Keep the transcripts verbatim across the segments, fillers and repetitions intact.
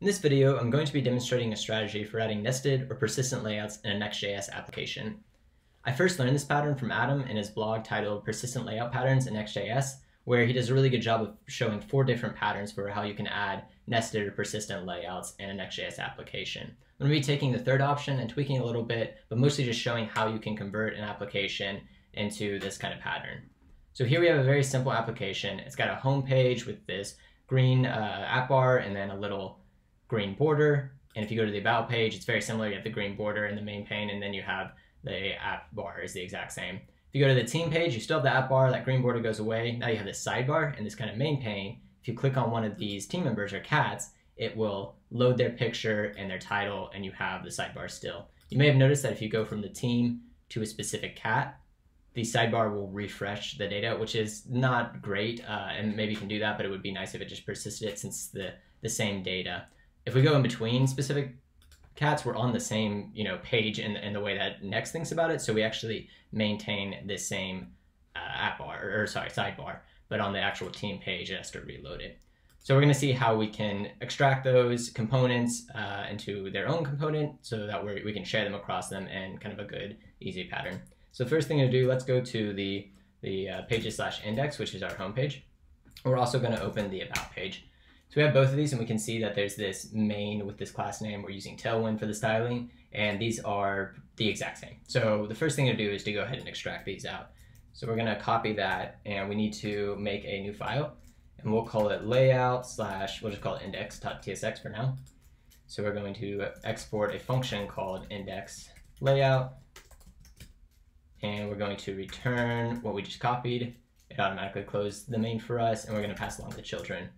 In this video, I'm going to be demonstrating a strategy for adding nested or persistent layouts in a Next.js application. I first learned this pattern from Adam in his blog titled Persistent Layout Patterns in Next.js, where he does a really good job of showing four different patterns for how you can add nested or persistent layouts in a Next.js application. I'm going to be taking the third option and tweaking a little bit, but mostly just showing how you can convert an application into this kind of pattern. So here we have a very simple application. It's got a home page with this green uh, app bar and then a little green border. And if you go to the About page, it's very similar. You have the green border in the main pane, and then you have the app bar is the exact same. If you go to the team page, you still have the app bar, that green border goes away. Now you have this sidebar and this kind of main pane. If you click on one of these team members or cats, it will load their picture and their title, and you have the sidebar still. You may have noticed that if you go from the team to a specific cat, the sidebar will refresh the data, which is not great, uh, and maybe you can do that, but it would be nice if it just persisted since the, the same data. If we go in between specific cats, we're on the same you know, page in, in the way that Next thinks about it, so we actually maintain the same uh, app bar, or, or sorry, sidebar, but on the actual team page, it has to reload it. So we're going to see how we can extract those components uh, into their own component so that we're, we can share them across them in kind of a good, easy pattern. So first thing to do, let's go to the, the uh, pages slash index, which is our home page. We're also going to open the About page. So we have both of these, and we can see that there's this main with this class name. We're using Tailwind for the styling, and these are the exact same. So the first thing to do is to go ahead and extract these out. So we're going to copy that, and we need to make a new file, and we'll call it layout slash, we'll just call it index.tsx for now. So we're going to export a function called index layout, and we're going to return what we just copied. It automatically closed the main for us, and we're going to pass along the children.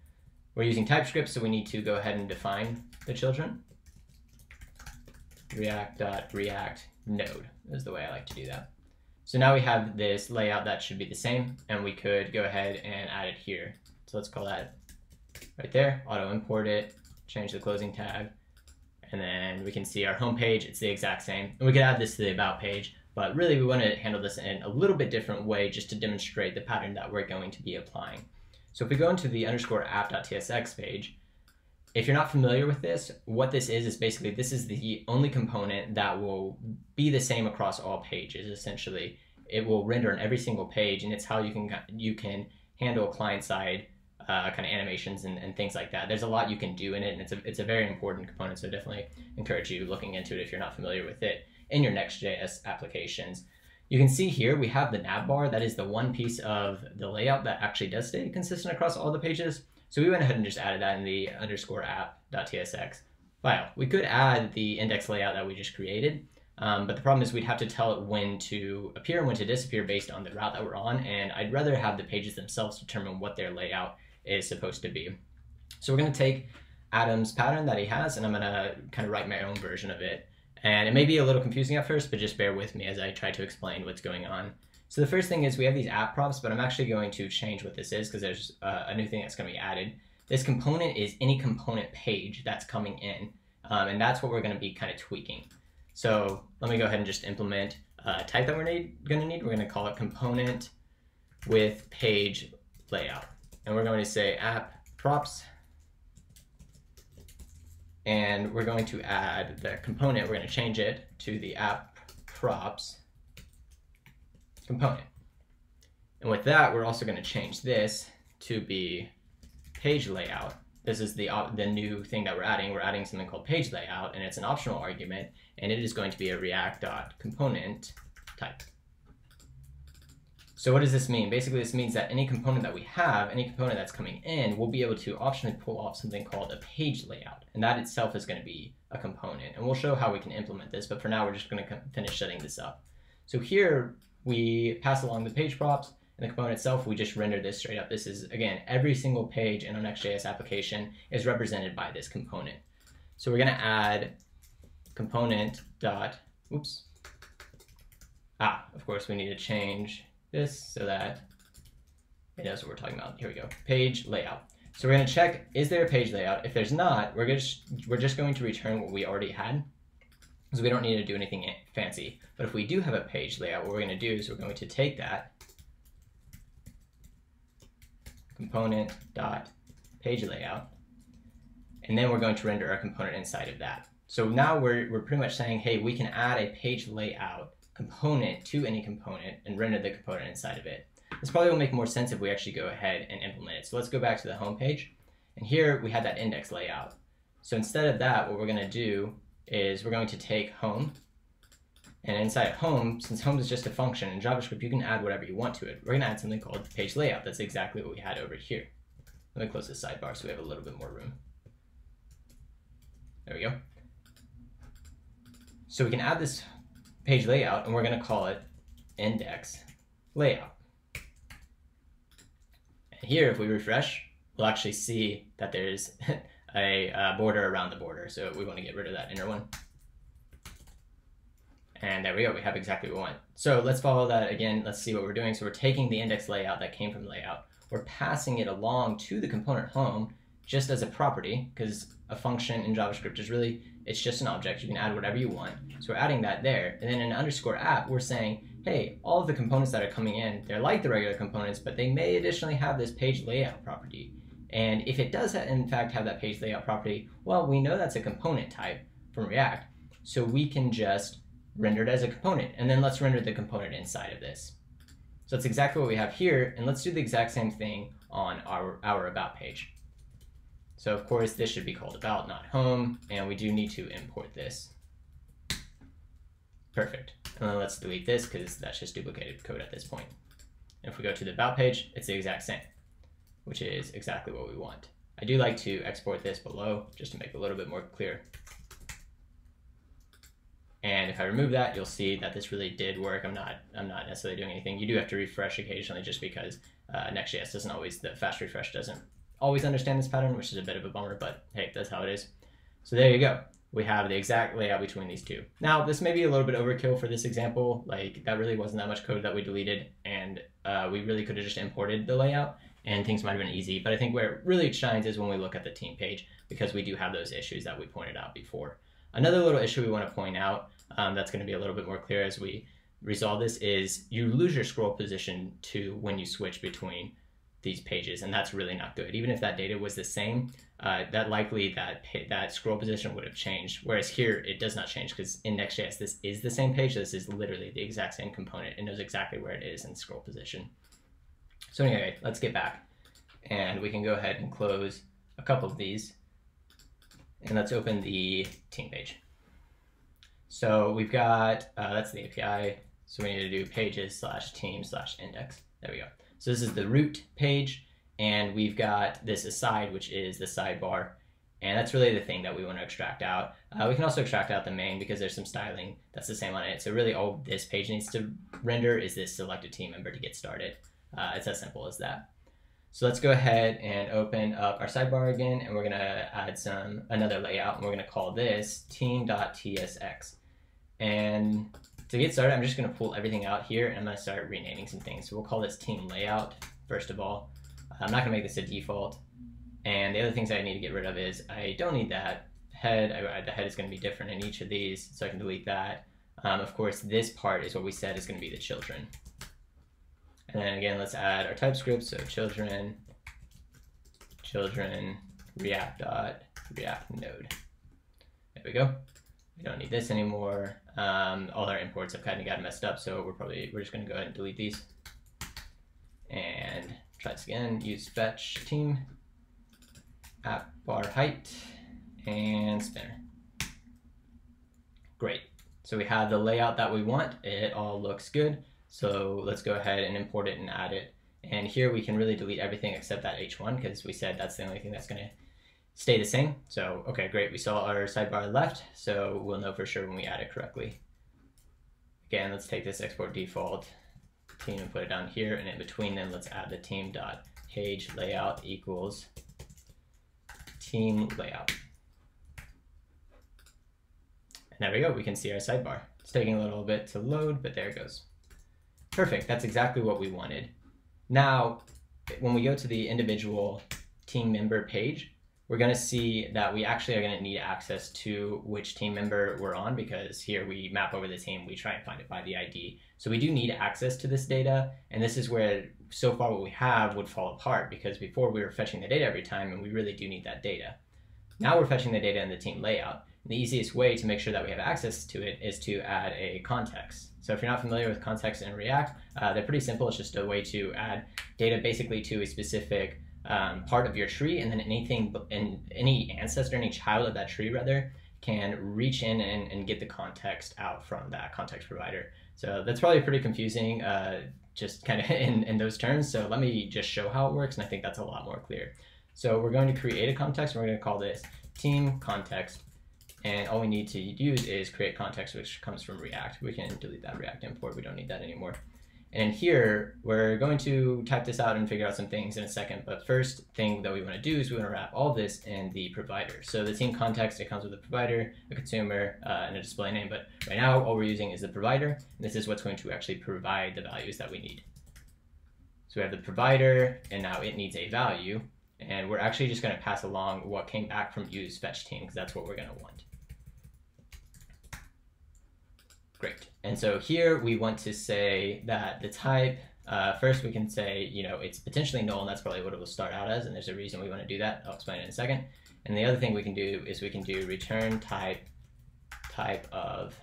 We're using TypeScript, so we need to go ahead and define the children. React.ReactNode is the way I like to do that. So now we have this layout that should be the same, and we could go ahead and add it here. So let's call that right there, auto import it, change the closing tag, and then we can see our home page, it's the exact same. And we could add this to the About page, but really we want to handle this in a little bit different way just to demonstrate the pattern that we're going to be applying. So if we go into the underscore app.tsx page, if you're not familiar with this, what this is is basically this is the only component that will be the same across all pages. Essentially, it will render on every single page, and it's how you can you can handle client-side uh, kind of animations and, and things like that. There's a lot you can do in it, and it's a it's a very important component. So definitely encourage you looking into it if you're not familiar with it in your Next.js applications. You can see here we have the nav bar. That is the one piece of the layout that actually does stay consistent across all the pages. So we went ahead and just added that in the underscore app.tsx file. We could add the index layout that we just created, um, but the problem is we'd have to tell it when to appear and when to disappear based on the route that we're on, and I'd rather have the pages themselves determine what their layout is supposed to be. So we're going to take Adam's pattern that he has, and I'm going to kind of write my own version of it. And it may be a little confusing at first, but just bear with me as I try to explain what's going on. So the first thing is we have these app props, but I'm actually going to change what this is because there's uh, a new thing that's going to be added. This component is any component page that's coming in, um, and that's what we're going to be kind of tweaking. So let me go ahead and just implement a type that we're going to need. We're going to call it component with page layout, and we're going to say app props. And we're going to add the component. We're going to change it to the app props component. And with that, we're also going to change this to be page layout. This is the, the new thing that we're adding. We're adding something called page layout, and it's an optional argument, and it is going to be a React.Component type. So what does this mean? Basically, this means that any component that we have, any component that's coming in, we'll be able to optionally pull off something called a page layout. And that itself is going to be a component. And we'll show how we can implement this. But for now, we're just going to finish setting this up. So here, we pass along the page props. And the component itself, we just render this straight up. This is, again, every single page in our Next.js application is represented by this component. So we're going to add component dot, oops. Ah, of course, we need to change this so that it knows what we're talking about. Here we go, page layout. So we're gonna check, is there a page layout? If there's not, we're just, we're just going to return what we already had, because we don't need to do anything fancy. But if we do have a page layout, what we're gonna do is we're going to take that component dot page layout, and then we're going to render our component inside of that. So now we're, we're pretty much saying, hey, we can add a page layout component to any component and render the component inside of it. This probably will make more sense if we actually go ahead and implement it. So let's go back to the home page. And here we had that index layout. So instead of that, what we're going to do is we're going to take home. And inside home, since home is just a function in JavaScript, you can add whatever you want to it. We're going to add something called page layout. That's exactly what we had over here. Let me close this sidebar so we have a little bit more room. There we go. So we can add this page layout, and we're going to call it index layout. And here, if we refresh, we'll actually see that there's a uh, border around the border. So we want to get rid of that inner one. And there we go, we have exactly what we want. So let's follow that again. Let's see what we're doing. So we're taking the index layout that came from layout. We're passing it along to the component home just as a property, because a function in JavaScript is really, it's just an object. You can add whatever you want. So we're adding that there. And then in underscore app, we're saying, hey, all of the components that are coming in, they're like the regular components, but they may additionally have this page layout property. And if it does in fact have that page layout property, well, we know that's a component type from React. So we can just render it as a component, and then let's render the component inside of this. So that's exactly what we have here, and let's do the exact same thing on our, our about page. So of course, this should be called about, not home, and we do need to import this. Perfect. And then let's delete this, because that's just duplicated code at this point. And if we go to the about page, it's the exact same, which is exactly what we want. I do like to export this below, just to make it a little bit more clear. And if I remove that, you'll see that this really did work. I'm not, I'm not necessarily doing anything. You do have to refresh occasionally just because uh, Next.js doesn't always, the fast refresh doesn't always understand this pattern, which is a bit of a bummer, but hey, that's how it is. So there you go. We have the exact layout between these two. Now, this may be a little bit overkill for this example. Like, that really wasn't that much code that we deleted, and uh, we really could have just imported the layout and things might have been easy. But I think where it really shines is when we look at the team page, because we do have those issues that we pointed out before. Another little issue we want to point out um, that's going to be a little bit more clear as we resolve this is you lose your scroll position to when you switch between these pages, and that's really not good. Even if that data was the same, uh, that likely that that scroll position would have changed, whereas here it does not change because in Next.js this is the same page. This is literally the exact same component and knows exactly where it is in scroll position. So anyway, let's get back, and we can go ahead and close a couple of these. And let's open the team page. So we've got, uh, that's the A P I. So we need to do pages slash team slash index. There we go. So this is the root page. And we've got this aside, which is the sidebar. And that's really the thing that we want to extract out. Uh, we can also extract out the main because there's some styling that's the same on it. So really all this page needs to render is this selected team member to get started. Uh, it's as simple as that. So let's go ahead and open up our sidebar again, and we're going to add some another layout, and we're going to call this team.tsx. And to get started, I'm just going to pull everything out here, and I'm going to start renaming some things. So we'll call this team layout, first of all. I'm not going to make this a default. And the other things I need to get rid of is I don't need that head. I, the head is going to be different in each of these, so I can delete that. Um, of course, this part is what we said is going to be the children. And then again, let's add our TypeScript. So children, children, React.ReactNode. There we go. We don't need this anymore. Um, all our imports have kind of gotten messed up, so we're probably we're just going to go ahead and delete these. And try this again. Use fetch team, app bar height, and spinner. Great. So we have the layout that we want. It all looks good. So let's go ahead and import it and add it. And here we can really delete everything except that H one, because we said that's the only thing that's going to stay the same. So, okay, great. We saw our sidebar left, so we'll know for sure when we add it correctly. Again, let's take this export default team and put it down here. And in between them, let's add the team dot page layout equals team layout. And there we go. We can see our sidebar. It's taking a little bit to load, but there it goes. Perfect, that's exactly what we wanted. Now, when we go to the individual team member page, we're gonna see that we actually are gonna need access to which team member we're on, because here we map over the team, we try and find it by the I D. So we do need access to this data, and this is where so far what we have would fall apart, because before we were fetching the data every time, and we really do need that data. Now we're fetching the data in the team layout. And the easiest way to make sure that we have access to it is to add a context. So if you're not familiar with context in React, uh, they're pretty simple. It's just a way to add data basically to a specific um, part of your tree, and then anything, and any ancestor, any child of that tree rather, can reach in and, and get the context out from that context provider. So that's probably pretty confusing, uh, just kind of in, in those terms. So let me just show how it works, and I think that's a lot more clear. So we're going to create a context, and we're going to call this team context. And all we need to use is create context, which comes from React. We can delete that React import. We don't need that anymore. And here, we're going to type this out and figure out some things in a second. But first thing that we want to do is we want to wrap all this in the provider. So the team context, it comes with a provider, a consumer, uh, and a display name. But right now, all we're using is the provider. And this is what's going to actually provide the values that we need. So we have the provider, and now it needs a value. And we're actually just going to pass along what came back from use fetch team, because that's what we're going to want. Great. And so here we want to say that the type, uh, first we can say, you know, it's potentially null, and that's probably what it will start out as. And there's a reason we want to do that. I'll explain it in a second. And the other thing we can do is we can do return type, type of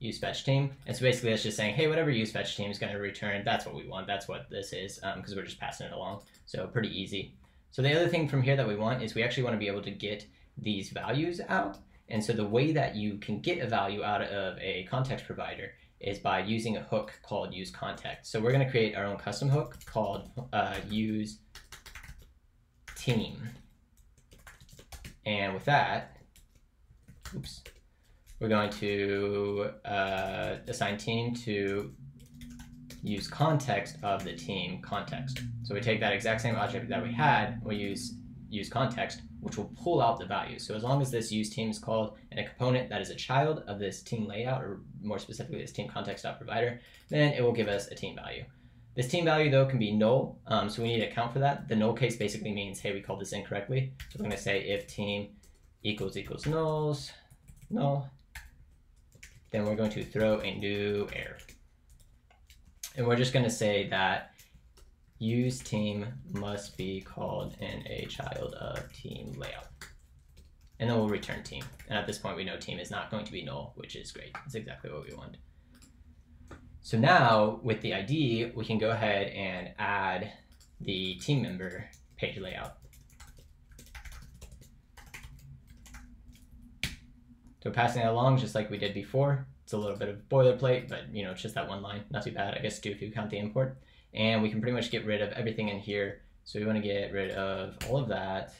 use fetch team. And so basically that's just saying, hey, whatever use fetch team is going to return, that's what we want. That's what this is, um, because we're just passing it along. So pretty easy. So the other thing from here that we want is we actually want to be able to get these values out. And so the way that you can get a value out of a context provider is by using a hook called use context. So we're going to create our own custom hook called uh, use team. And with that, oops, we're going to uh, assign team to use context of the team context. So we take that exact same object that we had, we use use context, which will pull out the values. So as long as this use team is called and a component that is a child of this team layout, or more specifically this team context.provider, then it will give us a team value. This team value though can be null, um, so we need to account for that. The null case basically means, hey, we called this incorrectly. So we're going to say if team equals equals nulls, null, then we're going to throw a new error. And we're just going to say that use team must be called in a child of team layout. And then we'll return team. And at this point, we know team is not going to be null, which is great. That's exactly what we want. So now with the I D, we can go ahead and add the team member page layout. So passing it along just like we did before. It's a little bit of boilerplate, but you know, it's just that one line, not too bad, I guess, do if you count the import. And we can pretty much get rid of everything in here. So we want to get rid of all of that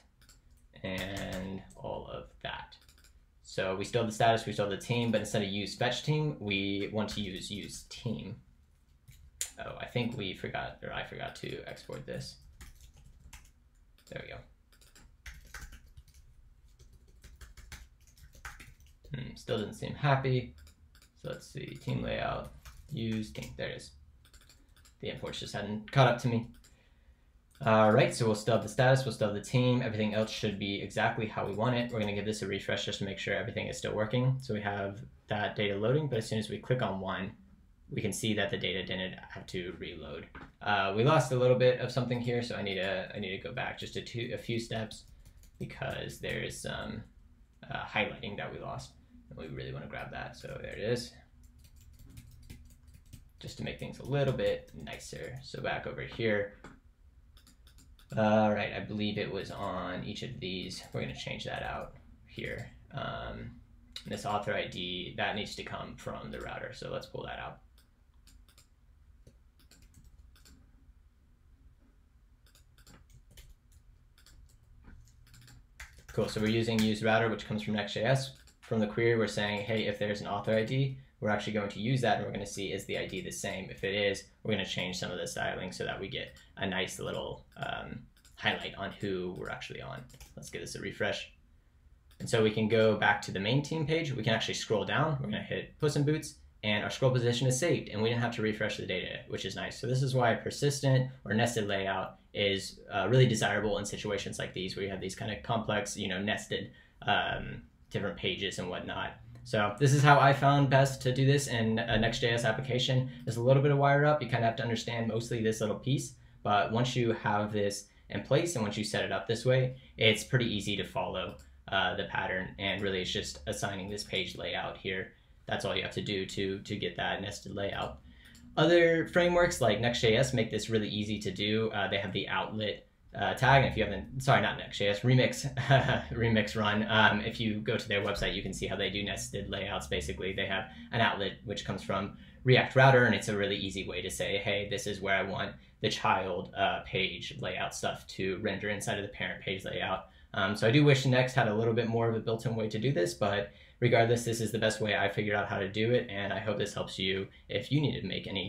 and all of that. So we still have the status, we still have the team, but instead of use fetch team, we want to use use team. Oh, I think we forgot, or I forgot to export this. There we go. Hmm, still doesn't seem happy. Let's see, team layout, use team, there it is. The imports just hadn't caught up to me. All right, so we'll still have the status, we'll still have the team, everything else should be exactly how we want it. We're gonna give this a refresh just to make sure everything is still working. So we have that data loading, but as soon as we click on one, we can see that the data didn't have to reload. Uh, we lost a little bit of something here, so I need to, I need to go back just a, two, a few steps because there is some uh, highlighting that we lost. We really want to grab that, so there it is. Just to make things a little bit nicer. So back over here. All right, I believe it was on each of these. We're going to change that out here. Um, this author I D, that needs to come from the router, so let's pull that out. Cool, so we're using use router, which comes from Next.js. From the query, we're saying, hey, if there's an author I D, we're actually going to use that, and we're going to see is the I D the same. If it is, we're going to change some of the styling so that we get a nice little um, highlight on who we're actually on. Let's give this a refresh. And so we can go back to the main team page. We can actually scroll down. We're going to hit Puss in Boots, and our scroll position is saved, and we didn't have to refresh the data, which is nice. So this is why a persistent or nested layout is uh, really desirable in situations like these, where you have these kind of complex, you know, nested um, different pages and whatnot. So this is how I found best to do this in a Next.js application. There's a little bit of wire up. You kind of have to understand mostly this little piece, but once you have this in place and once you set it up this way, it's pretty easy to follow. uh, the pattern, and really it's just assigning this page layout here. That's all you have to do to, to get that nested layout. Other frameworks like Next.js make this really easy to do. Uh, they have the outlet uh, tag, and if you haven't, sorry, not Next.js, Remix, Remix run. Um, if you go to their website, you can see how they do nested layouts. Basically, they have an outlet which comes from React Router, and it's a really easy way to say, hey, this is where I want the child uh, page layout stuff to render inside of the parent page layout. Um, so I do wish Next had a little bit more of a built-in way to do this, but regardless, this is the best way I figured out how to do it, and I hope this helps you if you need to make any